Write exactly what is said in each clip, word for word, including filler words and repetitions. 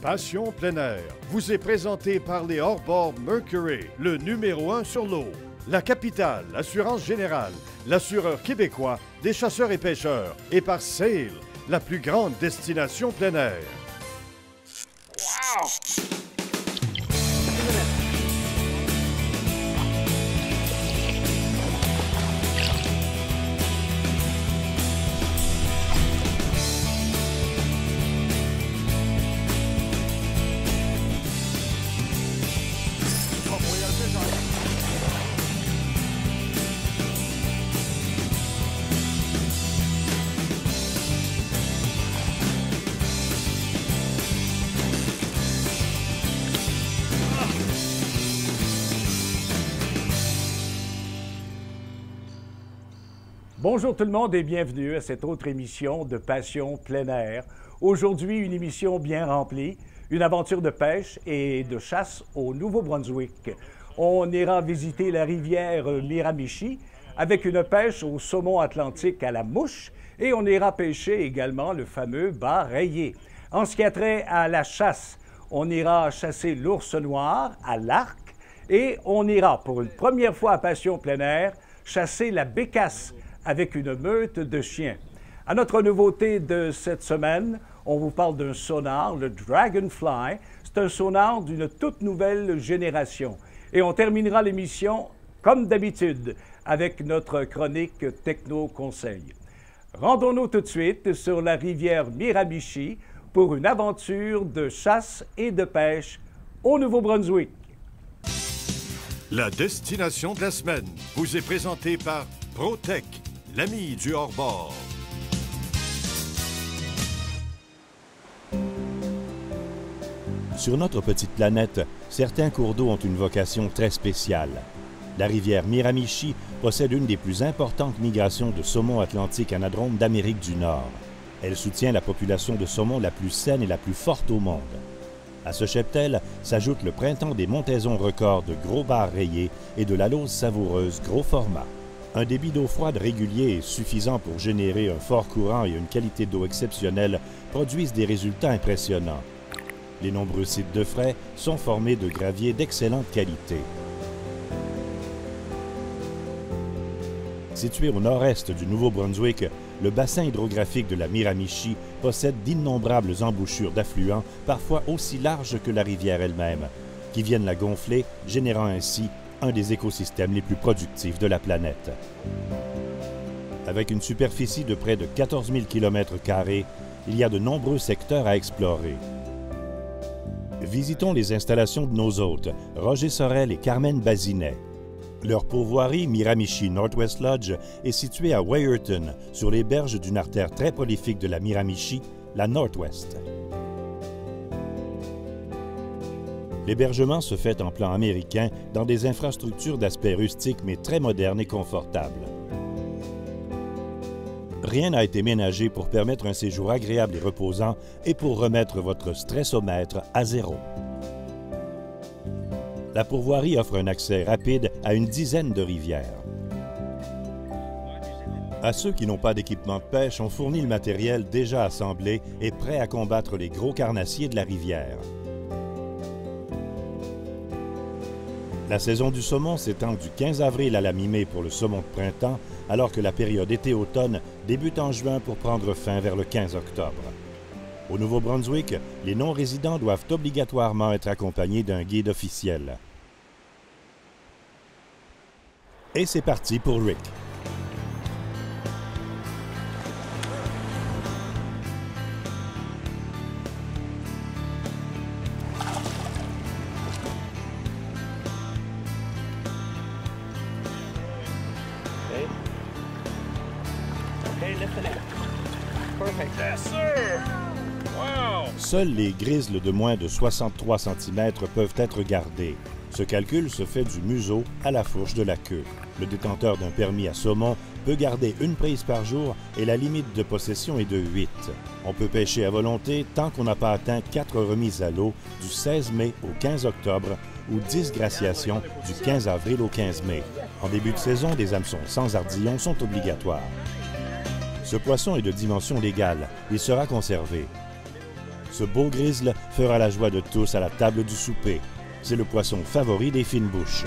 Passion plein air vous est présenté par les hors-bords Mercury, le numéro un sur l'eau. La Capitale Assurance Générale, l'assureur québécois des chasseurs et pêcheurs. Et par SAIL, la plus grande destination plein air. Wow! Bonjour tout le monde et bienvenue à cette autre émission de Passion plein air. Aujourd'hui, une émission bien remplie, une aventure de pêche et de chasse au Nouveau-Brunswick. On ira visiter la rivière Miramichi avec une pêche au saumon atlantique à la mouche et on ira pêcher également le fameux bar rayé. En ce qui a trait à la chasse, on ira chasser l'ours noir à l'arc et on ira pour une première fois à Passion plein air chasser la bécasse avec une meute de chiens. À notre nouveauté de cette semaine, on vous parle d'un sonar, le Dragonfly. C'est un sonar d'une toute nouvelle génération. Et on terminera l'émission, comme d'habitude, avec notre chronique techno-conseil. Rendons-nous tout de suite sur la rivière Miramichi pour une aventure de chasse et de pêche au Nouveau-Brunswick. La destination de la semaine vous est présentée par ProTech, l'ami du hors-bord. Sur notre petite planète, certains cours d'eau ont une vocation très spéciale. La rivière Miramichi possède une des plus importantes migrations de saumon atlantique anadrome d'Amérique du Nord. Elle soutient la population de saumon la plus saine et la plus forte au monde. À ce cheptel s'ajoute le printemps des montaisons records de gros bars rayés et de la lauze savoureuse gros format. Un débit d'eau froide régulier et suffisant pour générer un fort courant et une qualité d'eau exceptionnelle produisent des résultats impressionnants. Les nombreux sites de frais sont formés de graviers d'excellente qualité. Situé au nord-est du Nouveau-Brunswick, le bassin hydrographique de la Miramichi possède d'innombrables embouchures d'affluents, parfois aussi larges que la rivière elle-même, qui viennent la gonfler, générant ainsi un des écosystèmes les plus productifs de la planète. Avec une superficie de près de quatorze mille kilomètres carrés, il y a de nombreux secteurs à explorer. Visitons les installations de nos hôtes, Roger Sorel et Carmen Bazinet. Leur pourvoirie, Miramichi Northwest Lodge, est située à Wayerton, sur les berges d'une artère très prolifique de la Miramichi, la Northwest. L'hébergement se fait en plan américain dans des infrastructures d'aspect rustique mais très modernes et confortables. Rien n'a été ménagé pour permettre un séjour agréable et reposant et pour remettre votre stressomètre à zéro. La pourvoirie offre un accès rapide à une dizaine de rivières. À ceux qui n'ont pas d'équipement de pêche, on fournit le matériel déjà assemblé et prêt à combattre les gros carnassiers de la rivière. La saison du saumon s'étend du quinze avril à la mi-mai pour le saumon de printemps, alors que la période été-automne débute en juin pour prendre fin vers le quinze octobre. Au Nouveau-Brunswick, les non-résidents doivent obligatoirement être accompagnés d'un guide officiel. Et c'est parti pour Rick. Seuls les grizzles de moins de soixante-trois centimètres peuvent être gardés. Ce calcul se fait du museau à la fourche de la queue. Le détenteur d'un permis à saumon peut garder une prise par jour et la limite de possession est de huit. On peut pêcher à volonté tant qu'on n'a pas atteint quatre remises à l'eau du seize mai au quinze octobre ou dix graciations du quinze avril au quinze mai. En début de saison, des hameçons sans ardillons sont obligatoires. Ce poisson est de dimension légale. Il sera conservé. Ce beau grizzle fera la joie de tous à la table du souper. C'est le poisson favori des fines bouches.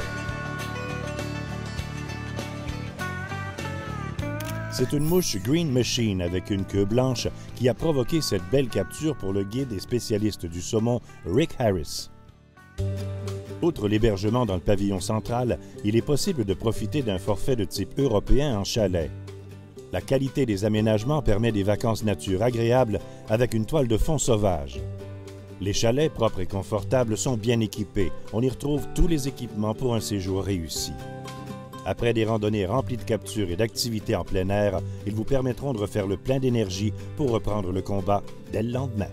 C'est une mouche Green Machine avec une queue blanche qui a provoqué cette belle capture pour le guide et spécialiste du saumon Rick Harris. Outre l'hébergement dans le pavillon central, il est possible de profiter d'un forfait de type européen en chalet. La qualité des aménagements permet des vacances nature agréables avec une toile de fond sauvage. Les chalets propres et confortables sont bien équipés. On y retrouve tous les équipements pour un séjour réussi. Après des randonnées remplies de captures et d'activités en plein air, ils vous permettront de refaire le plein d'énergie pour reprendre le combat dès le lendemain.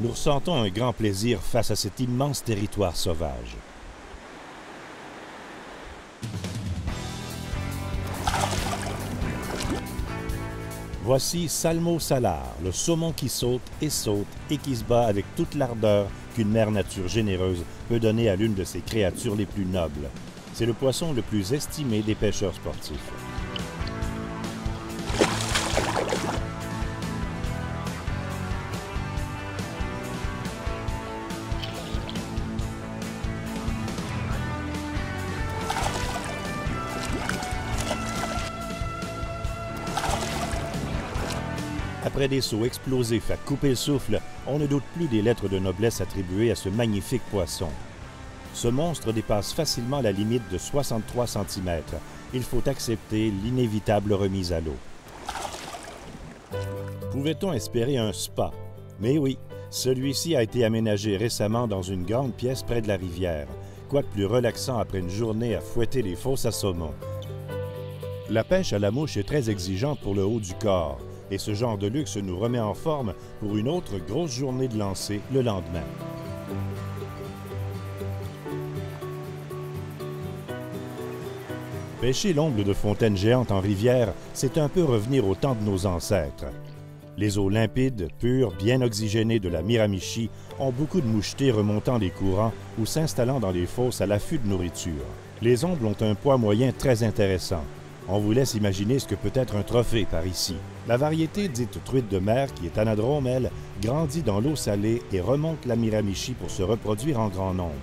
Nous ressentons un grand plaisir face à cet immense territoire sauvage. Voici Salmo Salar, le saumon qui saute et saute et qui se bat avec toute l'ardeur qu'une mère nature généreuse peut donner à l'une de ses créatures les plus nobles. C'est le poisson le plus estimé des pêcheurs sportifs. Après des sauts explosifs à couper le souffle, on ne doute plus des lettres de noblesse attribuées à ce magnifique poisson. Ce monstre dépasse facilement la limite de soixante-trois centimètres. Il faut accepter l'inévitable remise à l'eau. Pouvait-on espérer un spa? Mais oui, celui-ci a été aménagé récemment dans une grande pièce près de la rivière. Quoi de plus relaxant après une journée à fouetter les fosses à saumon? La pêche à la mouche est très exigeante pour le haut du corps. Et ce genre de luxe nous remet en forme pour une autre grosse journée de lancer le lendemain. Pêcher l'omble de fontaines géantes en rivière, c'est un peu revenir au temps de nos ancêtres. Les eaux limpides, pures, bien oxygénées de la Miramichi ont beaucoup de mouchetés remontant les courants ou s'installant dans les fosses à l'affût de nourriture. Les ongles ont un poids moyen très intéressant. On vous laisse imaginer ce que peut être un trophée par ici. La variété dite truite de mer, qui est anadrome, elle, grandit dans l'eau salée et remonte la Miramichi pour se reproduire en grand nombre.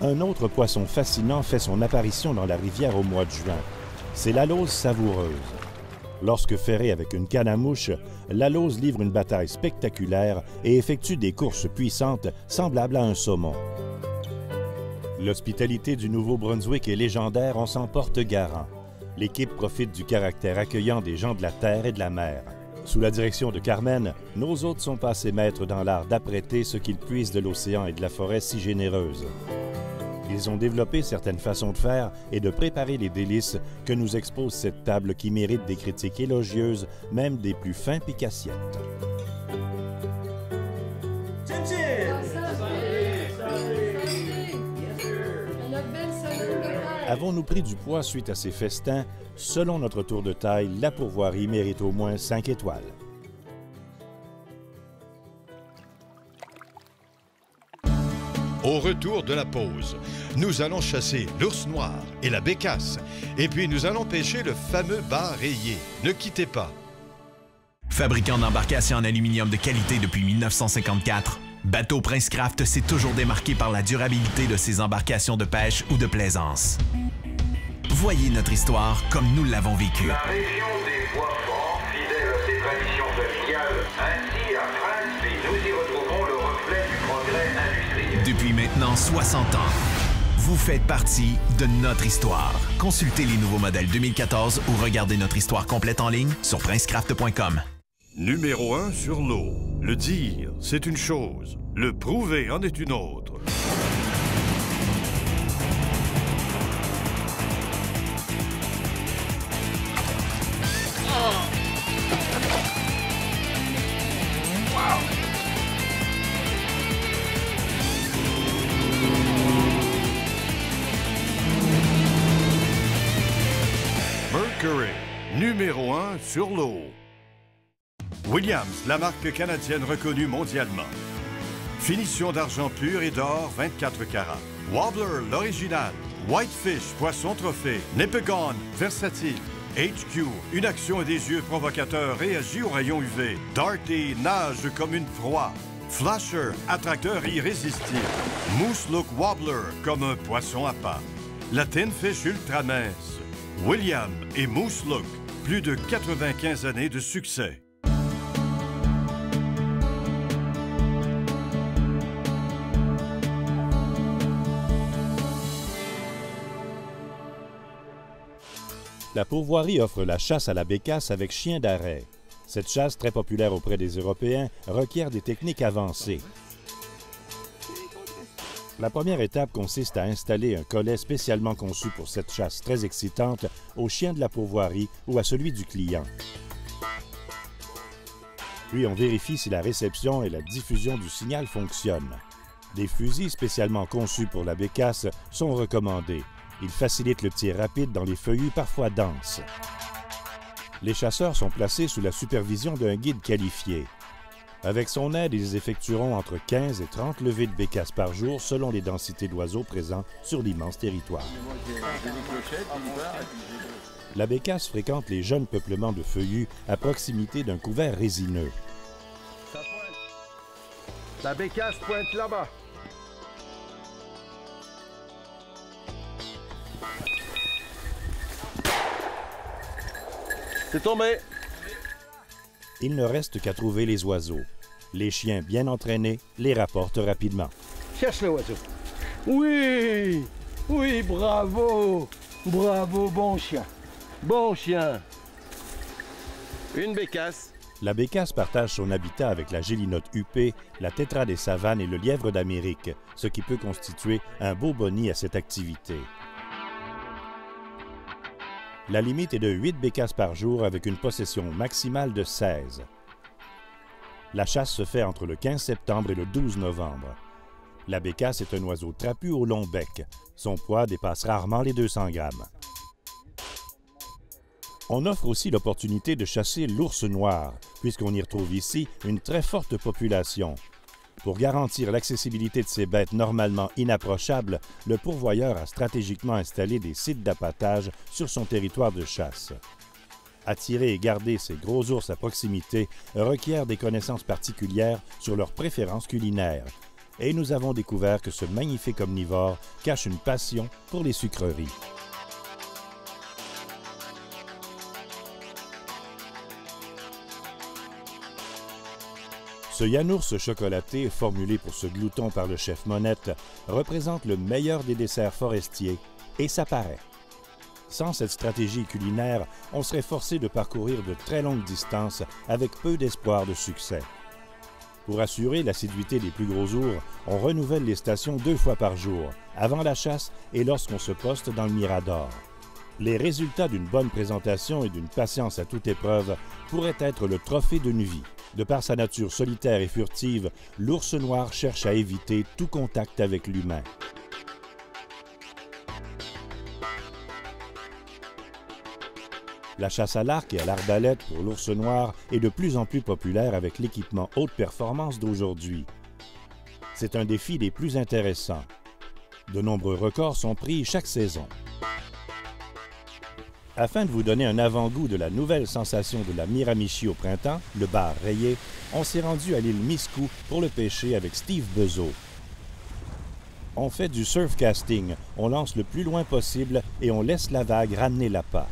Un autre poisson fascinant fait son apparition dans la rivière au mois de juin. C'est l'alose savoureuse. Lorsque ferrée avec une canne à mouche, l'alose livre une bataille spectaculaire et effectue des courses puissantes semblables à un saumon. L'hospitalité du Nouveau-Brunswick est légendaire, on s'en porte garant. L'équipe profite du caractère accueillant des gens de la terre et de la mer. Sous la direction de Carmen, nos hôtes sont passés maîtres dans l'art d'apprêter ce qu'ils puisent de l'océan et de la forêt si généreuse. Ils ont développé certaines façons de faire et de préparer les délices que nous expose cette table qui mérite des critiques élogieuses, même des plus fins picassiettes. Avons-nous pris du poids suite à ces festins? Selon notre tour de taille, la pourvoirie mérite au moins cinq étoiles. Au retour de la pause, nous allons chasser l'ours noir et la bécasse. Et puis nous allons pêcher le fameux bar rayé. Ne quittez pas. Fabricant d'embarcations en aluminium de qualité depuis mille neuf cent cinquante-quatre, Bateau Princecraft s'est toujours démarqué par la durabilité de ses embarcations de pêche ou de plaisance. Voyez notre histoire comme nous l'avons vécue. La région des bois forts, fidèle à ses traditions familiales, ainsi à France, et nous y retrouvons le reflet du progrès industriel. Depuis maintenant soixante ans, vous faites partie de notre histoire. Consultez les nouveaux modèles deux mille quatorze ou regardez notre histoire complète en ligne sur princecraft point com. Numéro un sur l'eau. Le dire, c'est une chose. Le prouver en est une autre. Wow. Mercury, numéro un sur l'eau. Williams, la marque canadienne reconnue mondialement. Finition d'argent pur et d'or vingt-quatre carats. Wobbler, l'original, Whitefish, poisson trophée. Nipigon, versatile. H Q, une action à des yeux provocateurs, réagit aux rayons U V. Darty, nage comme une proie. Flasher, attracteur irrésistible. Moose Look Wobbler, comme un poisson à pas. La Tinfish ultra mince. Williams et Moose Look, plus de quatre-vingt-quinze années de succès. La pourvoirie offre la chasse à la bécasse avec chien d'arrêt. Cette chasse, très populaire auprès des Européens, requiert des techniques avancées. La première étape consiste à installer un collet spécialement conçu pour cette chasse très excitante au chien de la pourvoirie ou à celui du client. Puis on vérifie si la réception et la diffusion du signal fonctionnent. Des fusils spécialement conçus pour la bécasse sont recommandés. Il facilite le tir rapide dans les feuillus parfois denses. Les chasseurs sont placés sous la supervision d'un guide qualifié. Avec son aide, ils effectueront entre quinze et trente levées de bécasses par jour selon les densités d'oiseaux présents sur l'immense territoire. La bécasse fréquente les jeunes peuplements de feuillus à proximité d'un couvert résineux. Ça pointe. La bécasse pointe là-bas. C'est tombé! Il ne reste qu'à trouver les oiseaux. Les chiens bien entraînés les rapportent rapidement. Cherche l'oiseau. Oui! Oui, bravo! Bravo, bon chien! Bon chien! Une bécasse. La bécasse partage son habitat avec la gélinotte huppée, la tétra des savanes et le lièvre d'Amérique, ce qui peut constituer un beau boni à cette activité. La limite est de huit bécasses par jour avec une possession maximale de seize. La chasse se fait entre le quinze septembre et le douze novembre. La bécasse est un oiseau trapu au long bec. Son poids dépasse rarement les deux cents grammes. On offre aussi l'opportunité de chasser l'ours noir, puisqu'on y retrouve ici une très forte population. Pour garantir l'accessibilité de ces bêtes normalement inapprochables, le pourvoyeur a stratégiquement installé des sites d'appâtage sur son territoire de chasse. Attirer et garder ces gros ours à proximité requiert des connaissances particulières sur leurs préférences culinaires. Et nous avons découvert que ce magnifique omnivore cache une passion pour les sucreries. Ce yanours chocolaté, formulé pour ce glouton par le chef Monette, représente le meilleur des desserts forestiers, et ça paraît. Sans cette stratégie culinaire, on serait forcé de parcourir de très longues distances avec peu d'espoir de succès. Pour assurer l'assiduité des plus gros ours, on renouvelle les stations deux fois par jour, avant la chasse et lorsqu'on se poste dans le mirador. Les résultats d'une bonne présentation et d'une patience à toute épreuve pourraient être le trophée d'une vie. De par sa nature solitaire et furtive, l'ours noir cherche à éviter tout contact avec l'humain. La chasse à l'arc et à l'arbalète pour l'ours noir est de plus en plus populaire avec l'équipement haute performance d'aujourd'hui. C'est un défi des plus intéressants. De nombreux records sont pris chaque saison. Afin de vous donner un avant-goût de la nouvelle sensation de la Miramichi au printemps, le bar rayé, on s'est rendu à l'île Miscou pour le pêcher avec Steve Bezeau. On fait du surfcasting, on lance le plus loin possible et on laisse la vague ramener l'appât.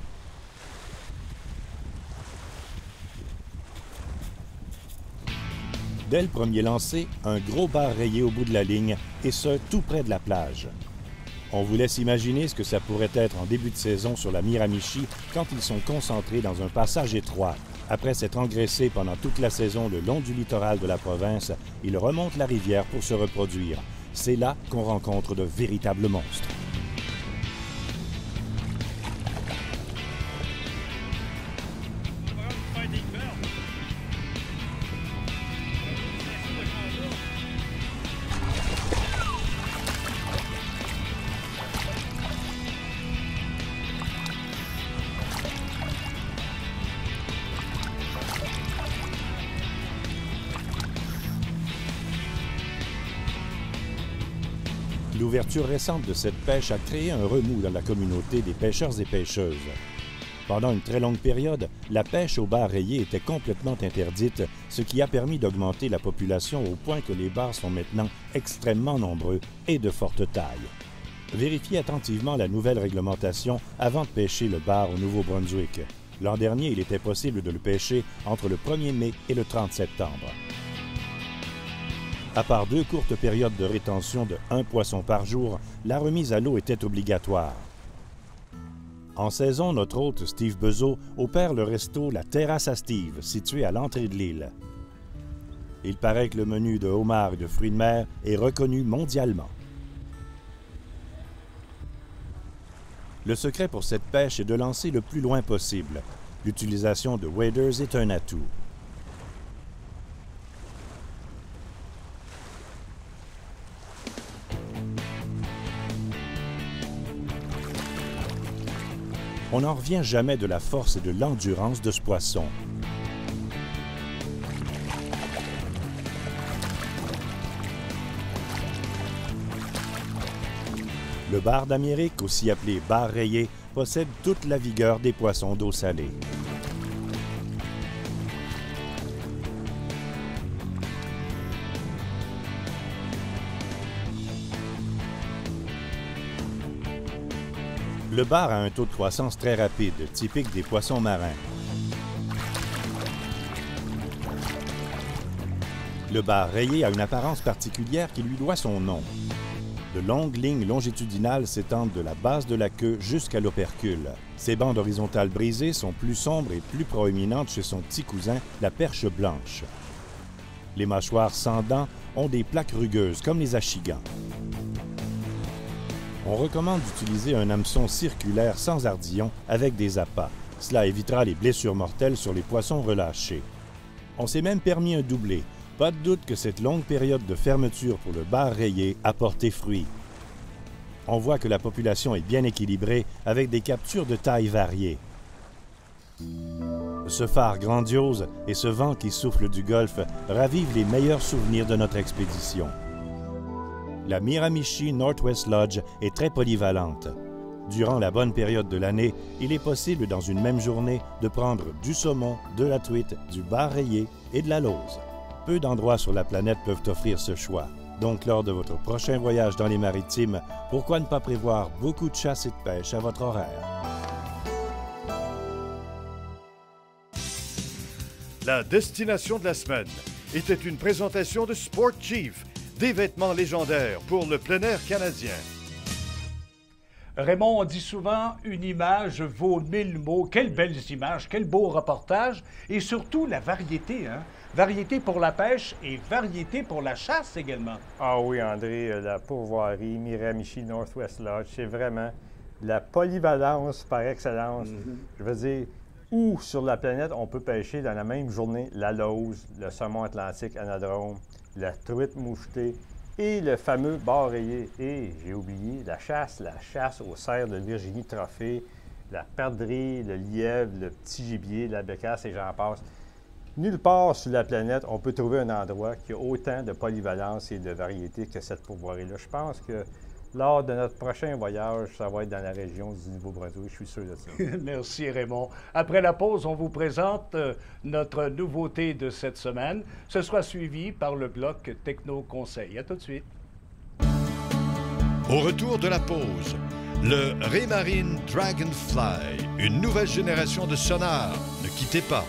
Dès le premier lancer, un gros bar rayé au bout de la ligne, et ce, tout près de la plage. On vous laisse imaginer ce que ça pourrait être en début de saison sur la Miramichi quand ils sont concentrés dans un passage étroit. Après s'être engraissés pendant toute la saison le long du littoral de la province, ils remontent la rivière pour se reproduire. C'est là qu'on rencontre de véritables monstres. l'ouverture récente de cette pêche a créé un remous dans la communauté des pêcheurs et pêcheuses. Pendant une très longue période, la pêche aux bars rayés était complètement interdite, ce qui a permis d'augmenter la population au point que les bars sont maintenant extrêmement nombreux et de forte taille. Vérifiez attentivement la nouvelle réglementation avant de pêcher le bar au Nouveau-Brunswick. L'an dernier, il était possible de le pêcher entre le premier mai et le trente septembre. À part deux courtes périodes de rétention de un poisson par jour, la remise à l'eau était obligatoire. En saison, notre hôte Steve Bezeau opère le resto La Terrasse à Steve, situé à l'entrée de l'île. Il paraît que le menu de homards et de fruits de mer est reconnu mondialement. Le secret pour cette pêche est de lancer le plus loin possible. L'utilisation de waders est un atout. On n'en revient jamais de la force et de l'endurance de ce poisson. Le bar d'Amérique, aussi appelé bar rayé, possède toute la vigueur des poissons d'eau salée. Le bar a un taux de croissance très rapide, typique des poissons marins. Le bar rayé a une apparence particulière qui lui doit son nom. De longues lignes longitudinales s'étendent de la base de la queue jusqu'à l'opercule. Ses bandes horizontales brisées sont plus sombres et plus proéminentes chez son petit cousin, la perche blanche. Les mâchoires sans dents ont des plaques rugueuses, comme les achigans. On recommande d'utiliser un hameçon circulaire sans ardillon avec des appâts. Cela évitera les blessures mortelles sur les poissons relâchés. On s'est même permis un doublé. Pas de doute que cette longue période de fermeture pour le bar rayé a porté fruit. On voit que la population est bien équilibrée avec des captures de taille variée. Ce phare grandiose et ce vent qui souffle du golfe ravivent les meilleurs souvenirs de notre expédition. La Miramichi Northwest Lodge est très polyvalente. Durant la bonne période de l'année, il est possible dans une même journée de prendre du saumon, de la truite, du bar rayé et de la lauze. Peu d'endroits sur la planète peuvent offrir ce choix. Donc lors de votre prochain voyage dans les maritimes, pourquoi ne pas prévoir beaucoup de chasse et de pêche à votre horaire? La destination de la semaine était une présentation de Sport Chief, des vêtements légendaires pour le plein air canadien. Raymond, on dit souvent « une image vaut mille mots ». Quelles belles images, quel beau reportage et surtout la variété. Hein? Variété pour la pêche et variété pour la chasse également. Ah oui, André, la pourvoirie, Miramichi Northwest Lodge, c'est vraiment la polyvalence par excellence. Mm-hmm. Je veux dire, où sur la planète on peut pêcher dans la même journée la lauze, le saumon atlantique anadrome, la truite mouchetée et le fameux bar rayé. Et j'ai oublié la chasse, la chasse au cerf de Virginie Trophée, la perdrix, le lièvre, le petit gibier, la becasse et j'en passe. Nulle part sur la planète, on peut trouver un endroit qui a autant de polyvalence et de variété que cette pourvoirie-là. Je pense que lors de notre prochain voyage, ça va être dans la région du Nouveau-Brunswick, je suis sûr de ça. Merci Raymond. Après la pause, on vous présente euh, notre nouveauté de cette semaine. Ce sera suivi par le bloc Techno-Conseil. À tout de suite. Au retour de la pause, le Raymarine Dragonfly, une nouvelle génération de sonars. Ne quittez pas.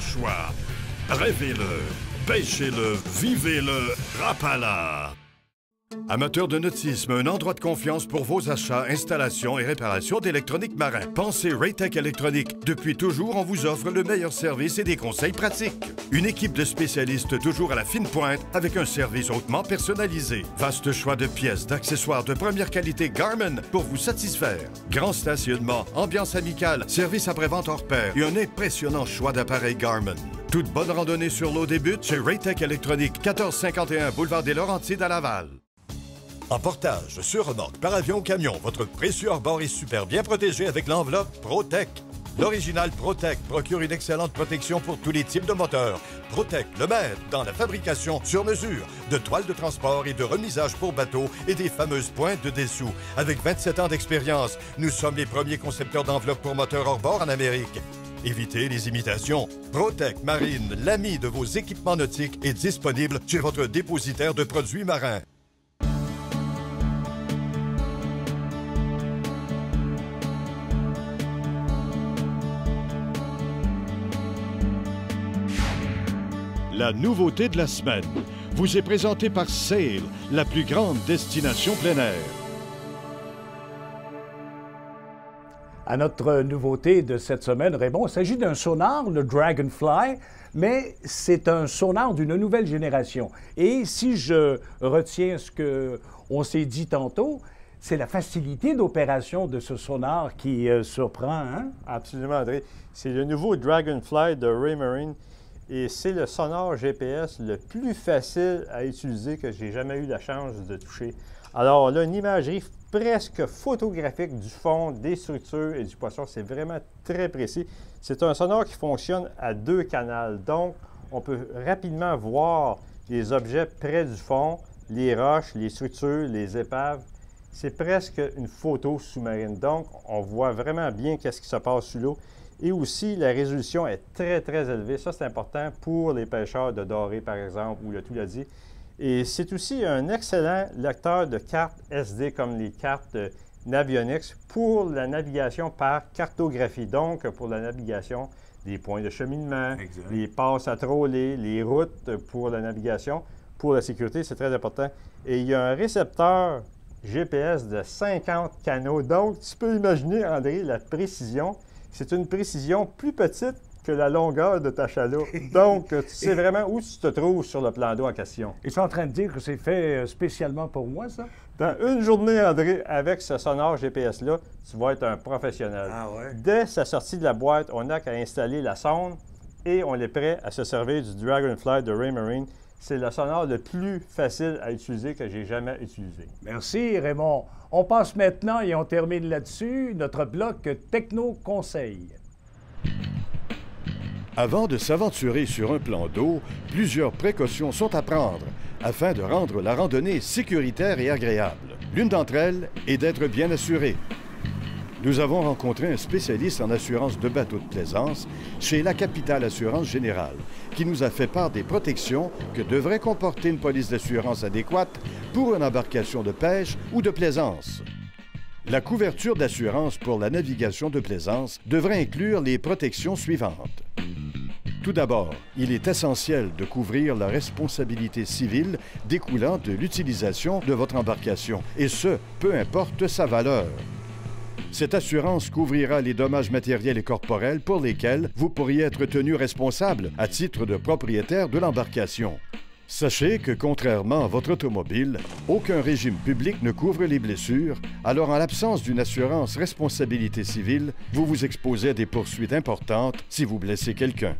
Choix. Rêvez-le, pêchez-le, vivez-le, Rapala! Amateurs de nautisme, un endroit de confiance pour vos achats, installations et réparations d'électronique marin. Pensez Raytech Electronique. Depuis toujours, on vous offre le meilleur service et des conseils pratiques. Une équipe de spécialistes toujours à la fine pointe avec un service hautement personnalisé. Vaste choix de pièces, d'accessoires de première qualité Garmin pour vous satisfaire. Grand stationnement, ambiance amicale, service après-vente hors pair et un impressionnant choix d'appareils Garmin. Toute bonne randonnée sur l'eau débute chez Raytech Electronique, quatorze cinquante et un boulevard des Laurentides à Laval. En portage, sur remorque, par avion ou camion, votre précieux hors-bord est super bien protégé avec l'enveloppe ProTech. L'original ProTech procure une excellente protection pour tous les types de moteurs. ProTech, le maître dans la fabrication sur mesure de toiles de transport et de remisage pour bateaux et des fameuses pointes de dessous. Avec vingt-sept ans d'expérience, nous sommes les premiers concepteurs d'enveloppes pour moteurs hors-bord en Amérique. Évitez les imitations. ProTech Marine, l'ami de vos équipements nautiques, est disponible chez votre dépositaire de produits marins. La nouveauté de la semaine vous est présentée par SAIL, la plus grande destination plein air. À notre nouveauté de cette semaine, Raymond, il s'agit d'un sonar, le Dragonfly, mais c'est un sonar d'une nouvelle génération. Et si je retiens ce qu'on s'est dit tantôt, c'est la facilité d'opération de ce sonar qui euh, surprend, hein? Absolument, André. C'est le nouveau Dragonfly de Raymarine et c'est le sonar G P S le plus facile à utiliser que j'ai jamais eu la chance de toucher. Alors là, une imagerie presque photographique du fond, des structures et du poisson. C'est vraiment très précis. C'est un sonar qui fonctionne à deux canaux. Donc, on peut rapidement voir les objets près du fond, les roches, les structures, les épaves. C'est presque une photo sous-marine. Donc, on voit vraiment bien qu'est-ce qui se passe sous l'eau. Et aussi, la résolution est très, très élevée. Ça, c'est important pour les pêcheurs de doré, par exemple, ou le touladi. Et c'est aussi un excellent lecteur de cartes S D, comme les cartes Navionics, pour la navigation par cartographie. Donc, pour la navigation des points de cheminement, exact, les passes à troller, les routes pour la navigation. Pour la sécurité, c'est très important. Et il y a un récepteur G P S de cinquante canaux. Donc, tu peux imaginer, André, la précision. C'est une précision plus petite que la longueur de ta chaloupe. Donc, tu sais vraiment où tu te trouves sur le plan d'eau en question. Et tu es en train de dire que c'est fait spécialement pour moi, ça? Dans une journée, André, avec ce sonar G P S-là, tu vas être un professionnel. Ah ouais? Dès sa sortie de la boîte, on n'a qu'à installer la sonde et on est prêt à se servir du Dragonfly de Raymarine. C'est le sonar le plus facile à utiliser que j'ai jamais utilisé. Merci, Raymond. On passe maintenant et on termine là-dessus notre bloc techno-conseil. Avant de s'aventurer sur un plan d'eau, plusieurs précautions sont à prendre afin de rendre la randonnée sécuritaire et agréable. L'une d'entre elles est d'être bien assuré. Nous avons rencontré un spécialiste en assurance de bateaux de plaisance chez La Capitale Assurance Générale qui nous a fait part des protections que devrait comporter une police d'assurance adéquate pour une embarcation de pêche ou de plaisance. La couverture d'assurance pour la navigation de plaisance devrait inclure les protections suivantes. Tout d'abord, il est essentiel de couvrir la responsabilité civile découlant de l'utilisation de votre embarcation, et ce, peu importe sa valeur. Cette assurance couvrira les dommages matériels et corporels pour lesquels vous pourriez être tenu responsable à titre de propriétaire de l'embarcation. Sachez que, contrairement à votre automobile, aucun régime public ne couvre les blessures, alors en l'absence d'une assurance responsabilité civile, vous vous exposez à des poursuites importantes si vous blessez quelqu'un.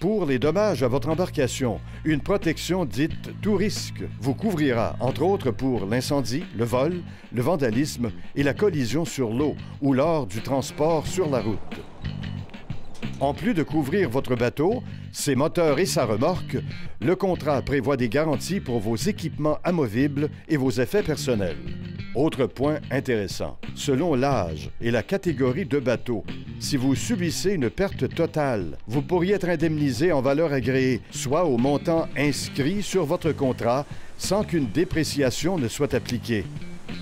Pour les dommages à votre embarcation, une protection dite « tout risque » vous couvrira, entre autres pour l'incendie, le vol, le vandalisme et la collision sur l'eau ou lors du transport sur la route. En plus de couvrir votre bateau, ses moteurs et sa remorque, le contrat prévoit des garanties pour vos équipements amovibles et vos effets personnels. Autre point intéressant, selon l'âge et la catégorie de bateau, si vous subissez une perte totale, vous pourriez être indemnisé en valeur agréée, soit au montant inscrit sur votre contrat, sans qu'une dépréciation ne soit appliquée.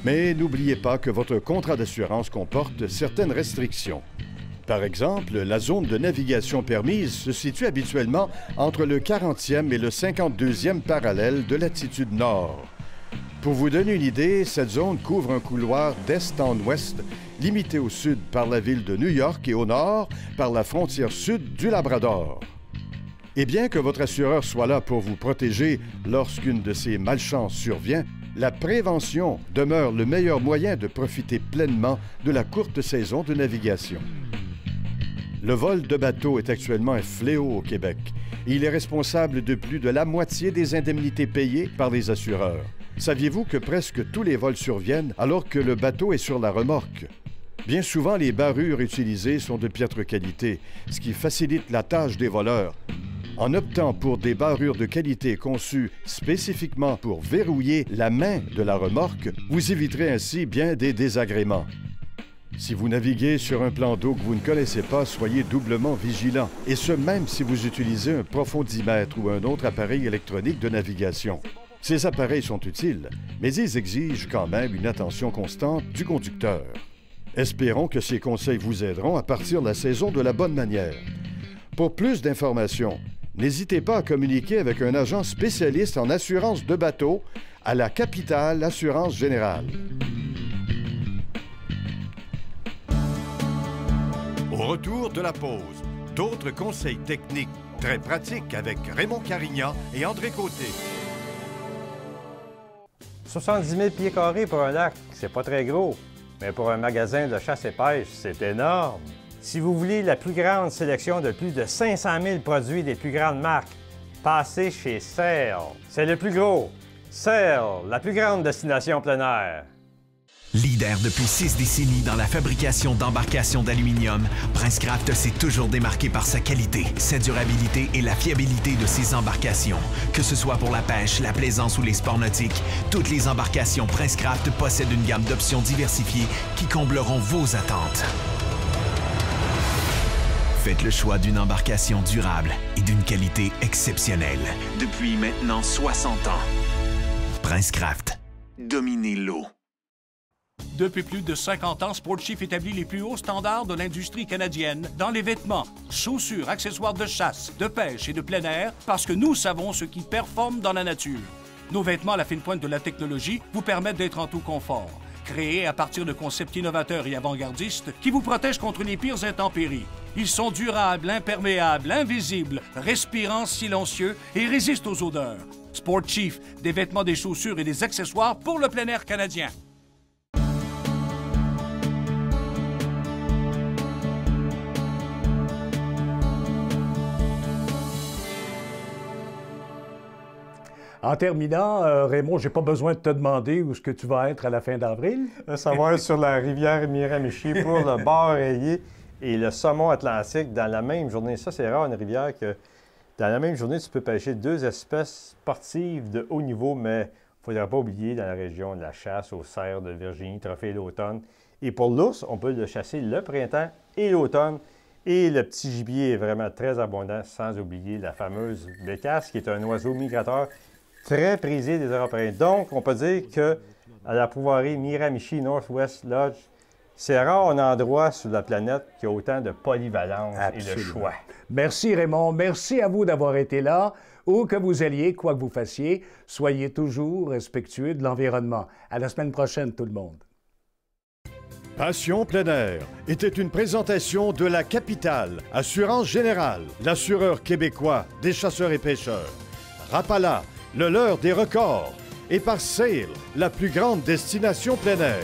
Mais n'oubliez pas que votre contrat d'assurance comporte certaines restrictions. Par exemple, la zone de navigation permise se situe habituellement entre le quarantième et le cinquante-deuxième parallèle de latitude nord. Pour vous donner une idée, cette zone couvre un couloir d'est en ouest, limité au sud par la ville de New York et au nord par la frontière sud du Labrador. Et bien que votre assureur soit là pour vous protéger lorsqu'une de ces malchances survient, la prévention demeure le meilleur moyen de profiter pleinement de la courte saison de navigation. Le vol de bateaux est actuellement un fléau au Québec. Il est responsable de plus de la moitié des indemnités payées par les assureurs. Saviez-vous que presque tous les vols surviennent alors que le bateau est sur la remorque? Bien souvent, les barrures utilisées sont de piètre qualité, ce qui facilite la tâche des voleurs. En optant pour des barrures de qualité conçues spécifiquement pour verrouiller la main de la remorque, vous éviterez ainsi bien des désagréments. Si vous naviguez sur un plan d'eau que vous ne connaissez pas, soyez doublement vigilant, et ce même si vous utilisez un profondimètre ou un autre appareil électronique de navigation. Ces appareils sont utiles, mais ils exigent quand même une attention constante du conducteur. Espérons que ces conseils vous aideront à partir de la saison de la bonne manière. Pour plus d'informations, n'hésitez pas à communiquer avec un agent spécialiste en assurance de bateaux à la Capitale Assurance Générale. Au retour de la pause, d'autres conseils techniques très pratiques avec Raymond Carignan et André Côté. soixante-dix mille pieds carrés pour un lac, c'est pas très gros, mais pour un magasin de chasse et pêche, c'est énorme. Si vous voulez la plus grande sélection de plus de cinq cent mille produits des plus grandes marques, passez chez SAIL. C'est le plus gros. SAIL, la plus grande destination plein air. Leader depuis six décennies dans la fabrication d'embarcations d'aluminium, Princecraft s'est toujours démarqué par sa qualité, sa durabilité et la fiabilité de ses embarcations. Que ce soit pour la pêche, la plaisance ou les sports nautiques, toutes les embarcations Princecraft possèdent une gamme d'options diversifiées qui combleront vos attentes. Faites le choix d'une embarcation durable et d'une qualité exceptionnelle. Depuis maintenant soixante ans, Princecraft, dominez l'eau. Depuis plus de cinquante ans, Sport Chief établit les plus hauts standards de l'industrie canadienne dans les vêtements, chaussures, accessoires de chasse, de pêche et de plein air, parce que nous savons ce qui performe dans la nature. Nos vêtements à la fine pointe de la technologie vous permettent d'être en tout confort, créés à partir de concepts innovateurs et avant-gardistes qui vous protègent contre les pires intempéries. Ils sont durables, imperméables, invisibles, respirants, silencieux et résistent aux odeurs. Sport Chief, des vêtements, des chaussures et des accessoires pour le plein air canadien. En terminant, euh, Raymond, j'ai pas besoin de te demander où est-ce que tu vas être à la fin d'avril. Ça va être sur la rivière Miramichi pour le bar rayé et le saumon atlantique dans la même journée. Ça, c'est rare, une rivière que dans la même journée, tu peux pêcher deux espèces sportives de haut niveau, mais il ne faudra pas oublier dans la région de la chasse aux cerfs de Virginie, trophée d'automne. Et pour l'ours, on peut le chasser le printemps et l'automne. Et le petit gibier est vraiment très abondant, sans oublier la fameuse bécasse, qui est un oiseau migrateur très prisé des Européens. Donc, on peut dire que à la pouvoirie Miramichi Northwest Lodge, c'est rare un endroit sur la planète qui a autant de polyvalence Absolument. Et de choix. Merci Raymond, merci à vous d'avoir été là. Où que vous alliez, quoi que vous fassiez, soyez toujours respectueux de l'environnement. À la semaine prochaine tout le monde. Passion plein air était une présentation de la Capitale Assurance Générale, l'assureur québécois des chasseurs et pêcheurs. Rapala, le leurre des records, et par SAIL, la plus grande destination plein air.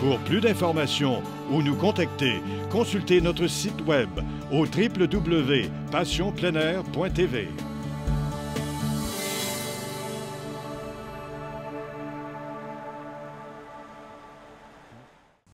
Pour plus d'informations ou nous contacter, consultez notre site web au w w w point passion plein air point t v.